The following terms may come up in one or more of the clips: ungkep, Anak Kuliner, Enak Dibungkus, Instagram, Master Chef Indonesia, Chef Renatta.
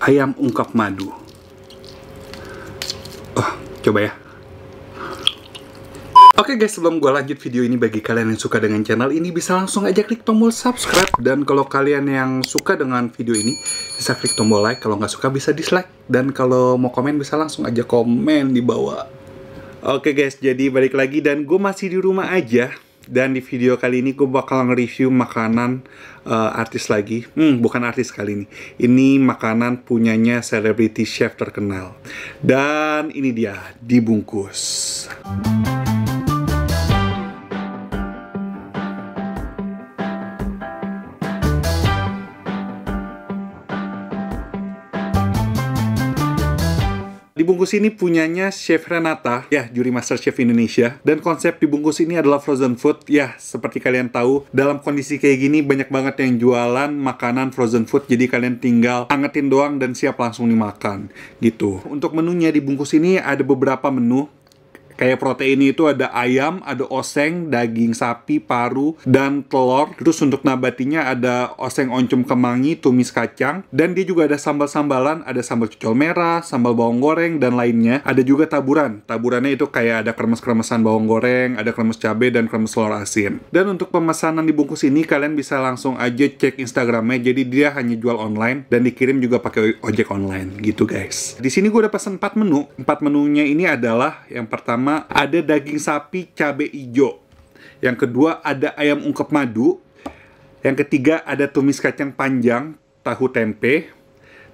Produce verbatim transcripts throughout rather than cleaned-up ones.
ayam ungkep madu. Oh, coba ya. Oke guys, sebelum gue lanjut video ini, bagi kalian yang suka dengan channel ini bisa langsung aja klik tombol subscribe. Dan kalau kalian yang suka dengan video ini bisa klik tombol like, kalau nggak suka bisa dislike. Dan kalau mau komen bisa langsung aja komen di bawah. Oke guys, jadi balik lagi dan gue masih di rumah aja. Dan di video kali ini gue bakal nge-review makanan uh, artis lagi. Hmm, bukan artis kali ini. Ini makanan punyanya celebrity chef terkenal. Dan ini dia, dibungkus. Dibungkus ini punyanya Chef Renatta, ya, juri Master Chef Indonesia. Dan konsep dibungkus ini adalah frozen food. Ya, seperti kalian tahu, dalam kondisi kayak gini banyak banget yang jualan makanan frozen food. Jadi kalian tinggal angetin doang dan siap langsung dimakan, gitu. Untuk menunya dibungkus ini ada beberapa menu. Kayak protein itu ada ayam, ada oseng, daging sapi, paru, dan telur. Terus untuk nabatinya ada oseng oncom kemangi, tumis kacang. Dan dia juga ada sambal-sambalan, ada sambal cocol merah, sambal bawang goreng, dan lainnya. Ada juga taburan. Taburannya itu kayak ada kremes-kremesan bawang goreng, ada kremes cabai, dan kremes telur asin. Dan untuk pemesanan dibungkus ini, kalian bisa langsung aja cek Instagramnya. Jadi dia hanya jual online, dan dikirim juga pakai ojek online, gitu guys. Di sini gue udah pesen empat menu. Empat menunya ini adalah, yang pertama, ada daging sapi cabe hijau. Yang kedua ada ayam ungkep madu. Yang ketiga ada tumis kacang panjang, tahu tempe.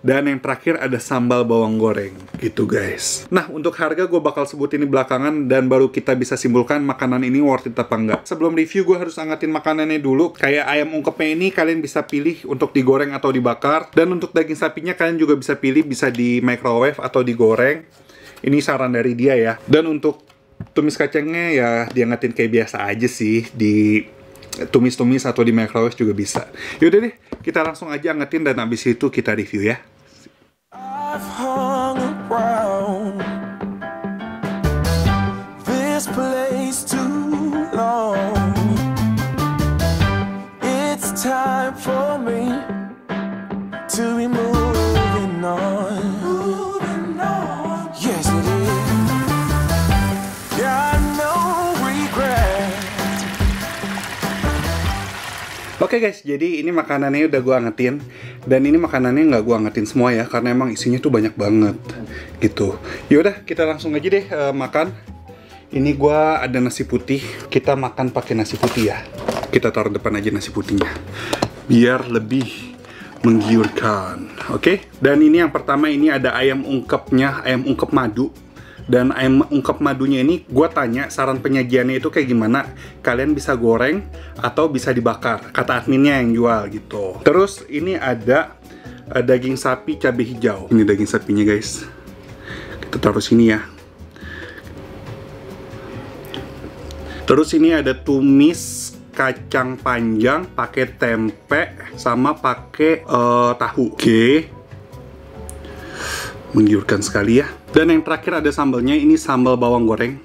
Dan yang terakhir ada sambal bawang goreng, gitu guys. Nah, untuk harga gue bakal sebutin di belakangan dan baru kita bisa simpulkan makanan ini worth it apa enggak. Sebelum review gue harus angkatin makanannya dulu. Kayak ayam ungkepnya ini kalian bisa pilih untuk digoreng atau dibakar. Dan untuk daging sapinya kalian juga bisa pilih, bisa di microwave atau digoreng. Ini saran dari dia ya. Dan untuk tumis kacangnya ya diangetin kayak biasa aja sih, di tumis-tumis atau di microwave juga bisa. Yaudah deh, kita langsung aja angetin dan abis itu kita review ya. Oke okay guys, jadi ini makanannya udah gue angetin. Dan ini makanannya nggak gue angetin semua ya, karena emang isinya tuh banyak banget, gitu. Yaudah, kita langsung aja deh uh, makan. Ini gue ada nasi putih. Kita makan pakai nasi putih ya. Kita taruh depan aja nasi putihnya, biar lebih menggiurkan. Oke okay? Dan ini yang pertama, ini ada ayam ungkepnya, ayam ungkep madu. Dan ayam ungkep madunya ini, gue tanya saran penyajiannya itu kayak gimana? Kalian bisa goreng atau bisa dibakar, kata adminnya yang jual gitu. Terus ini ada uh, daging sapi cabai hijau. Ini daging sapinya guys. Kita taruh sini ya. Terus ini ada tumis kacang panjang, pakai tempe sama pakai uh, tahu. Oke. Okay. Menggiurkan sekali ya. Dan yang terakhir ada sambalnya, ini sambal bawang goreng.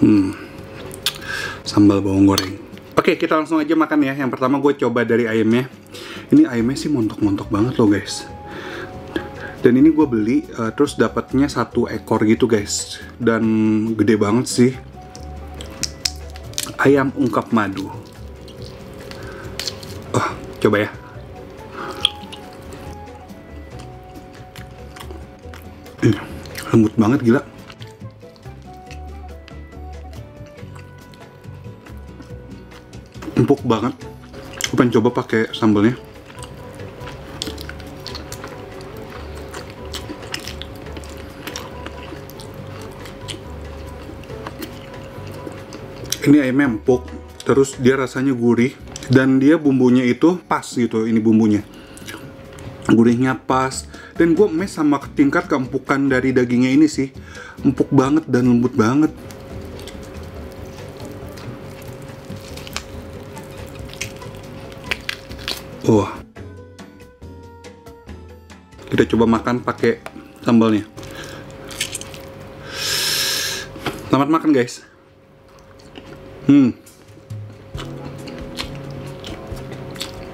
Hmm, sambal bawang goreng. Oke, kita langsung aja makan ya. Yang pertama gue coba dari ayamnya. Ini ayamnya sih montok-montok banget loh guys. Dan ini gue beli, uh, terus dapatnya satu ekor gitu guys. Dan gede banget sih. Ayam ungkep madu. Oh, coba ya. Ih, lembut banget gila. Empuk banget. Gue pengen coba pakai sambalnya. Ini ayamnya empuk, terus dia rasanya gurih. Dan dia bumbunya itu pas gitu, ini bumbunya. Gurihnya pas. Dan gue mes sama tingkat keempukan dari dagingnya ini sih. Empuk banget dan lembut banget. Wah. Oh. Kita coba makan pakai sambalnya. Selamat makan guys. Hmm.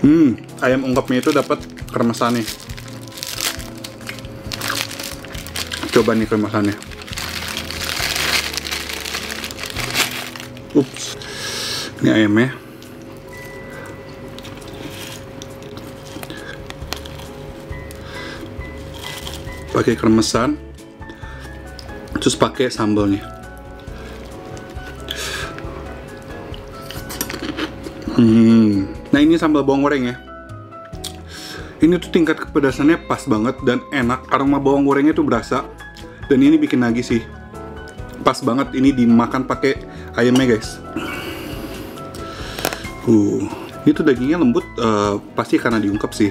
Hmm, ayam ungkepnya itu dapat kremesannya. Coba nih kremesannya. Ups, ini ayamnya. Pakai kremesan, terus pakai sambalnya. Hmm. Nah, ini sambal bawang goreng ya. Ini tuh tingkat kepedasannya pas banget dan enak. Aroma bawang gorengnya tuh berasa. Dan ini bikin nagih sih. Pas banget ini dimakan pakai ayamnya, guys. Uh, ini tuh dagingnya lembut, uh, pasti karena diungkep sih.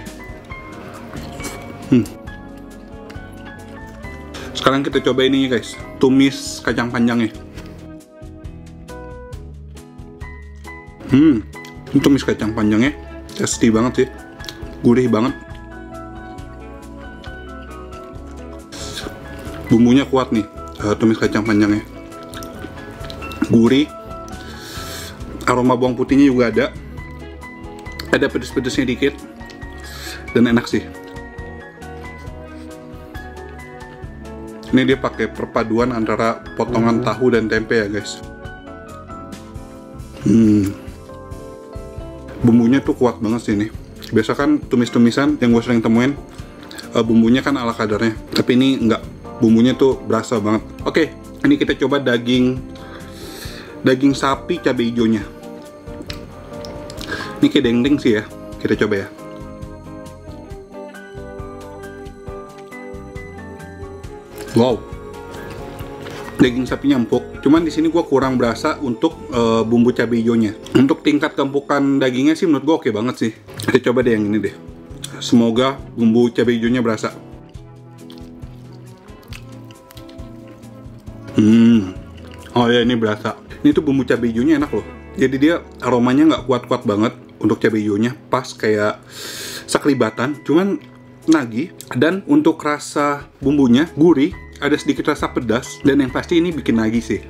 Hmm. Sekarang kita coba ininya, guys, tumis kacang panjangnya. Hmm, ini tumis kacang panjangnya tasty banget sih, gurih banget. Bumbunya kuat nih, tumis kacang panjangnya. Gurih, aroma bawang putihnya juga ada. Ada pedes-pedesnya dikit dan enak sih. Ini dia pakai perpaduan antara potongan tahu dan tempe ya, guys. Hmm. Bumbunya tuh kuat banget sih ini. Biasa kan tumis-tumisan yang gue sering temuin, uh, bumbunya kan ala kadarnya. Tapi ini enggak, bumbunya tuh berasa banget. Oke, ini kita coba daging daging sapi cabai hijaunya. Ini kayak dendeng sih ya, kita coba ya. Wow, daging sapinya empuk. Cuman di sini gue kurang berasa untuk uh, bumbu cabai hijaunya. Untuk tingkat keempukan dagingnya sih menurut gue oke banget sih. Kita coba deh yang ini deh. Semoga bumbu cabai hijaunya berasa. Hmm, oh ya ini berasa. Ini tuh bumbu cabai hijaunya enak loh. Jadi dia aromanya nggak kuat-kuat banget untuk cabai hijaunya. Pas kayak sekelibatan. Cuman nagih, dan untuk rasa bumbunya gurih, ada sedikit rasa pedas, dan yang pasti ini bikin nagih sih.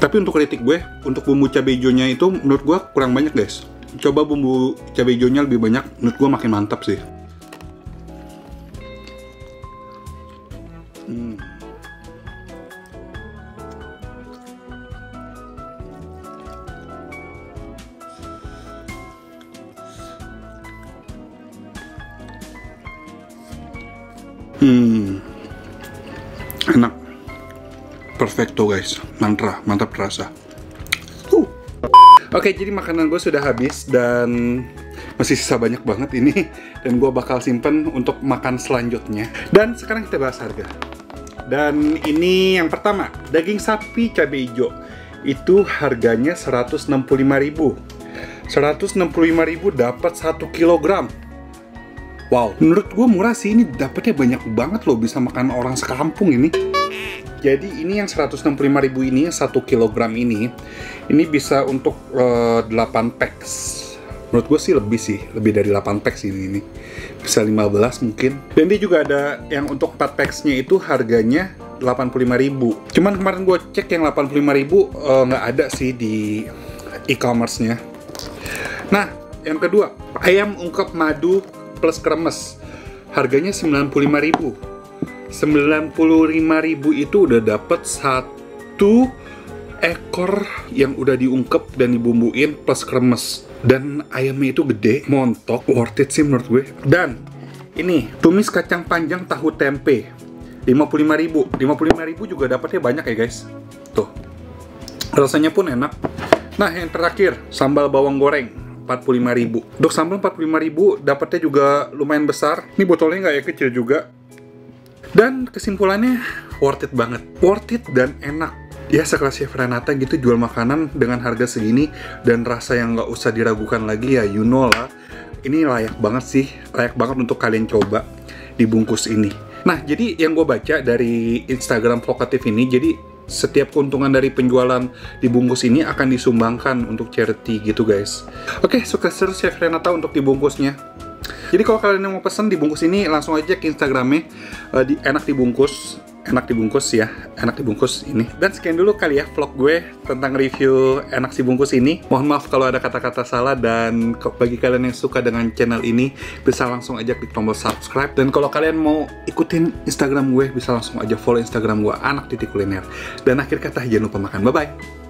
Tapi untuk kritik gue, untuk bumbu cabai hijaunya itu menurut gue kurang banyak, guys. Coba bumbu cabai hijaunya lebih banyak, menurut gue makin mantap sih. Hmm. Hmm, enak, perfecto guys, mantra, mantap terasa. Uh. Oke, jadi makanan gue sudah habis dan masih sisa banyak banget ini, dan gue bakal simpen untuk makan selanjutnya. Dan sekarang kita bahas harga. Dan ini yang pertama, daging sapi cabai hijau itu harganya seratus enam puluh lima ribu rupiah. seratus enam puluh lima ribu rupiah dapat satu kilogram. Wow, menurut gue murah sih, ini dapatnya banyak banget loh, bisa makan orang sekampung ini. Jadi ini yang seratus enam puluh lima ribu ini, satu kilogram ini, ini bisa untuk uh, delapan packs. Menurut gue sih lebih sih, lebih dari delapan packs ini, ini. Bisa lima belas mungkin. Dan dia juga ada yang untuk empat packsnya itu harganya delapan puluh lima ribu. Cuman kemarin gue cek yang delapan puluh lima ribu uh, nggak ada sih di e-commerce-nya. Nah, yang kedua, ayam ungkep madu plus kremes, harganya sembilan puluh lima ribu. sembilan puluh lima ribu itu udah dapat satu ekor yang udah diungkep dan dibumbuin plus kremes, dan ayamnya itu gede, montok, worth it sih menurut gue. Dan ini tumis kacang panjang tahu tempe lima puluh lima ribu. lima puluh lima ribu juga dapatnya banyak ya, guys. Tuh. Rasanya pun enak. Nah, yang terakhir, sambal bawang goreng empat puluh lima ribu. Untuk sambal empat puluh lima ribu dapatnya juga lumayan besar. Ini botolnya nggak ya, kecil juga. Dan kesimpulannya worth it banget. Worth it dan enak. Ya sekelas Chef Renatta gitu jual makanan dengan harga segini dan rasa yang nggak usah diragukan lagi ya, you know lah. Ini layak banget sih, layak banget untuk kalian coba dibungkus ini. Nah, jadi yang gue baca dari Instagram Vokatif ini, jadi setiap keuntungan dari penjualan dibungkus ini akan disumbangkan untuk charity gitu, guys. Oke, sukses terus Chef Renatta untuk dibungkusnya. Jadi kalau kalian yang mau pesan dibungkus ini, langsung aja ke Instagramnya uh, di Enak Dibungkus. Enak Dibungkus ya, Enak Dibungkus ini. Dan sekian dulu kali ya vlog gue tentang review Enak Dibungkus ini. Mohon maaf kalau ada kata-kata salah, dan bagi kalian yang suka dengan channel ini bisa langsung aja klik tombol subscribe. Dan kalau kalian mau ikutin Instagram gue bisa langsung aja follow Instagram gue, anak titik kuliner. Dan akhir kata, jangan lupa makan. Bye-bye.